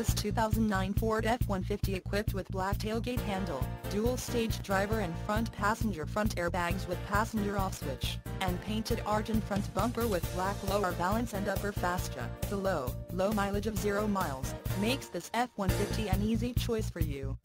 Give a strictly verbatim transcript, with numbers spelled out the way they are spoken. this two thousand nine Ford F one fifty equipped with black tailgate handle, dual-stage driver and front passenger front airbags with passenger off switch, and painted Argent front bumper with black lower balance and upper fascia. The low, low mileage of zero miles, makes this F one fifty an easy choice for you.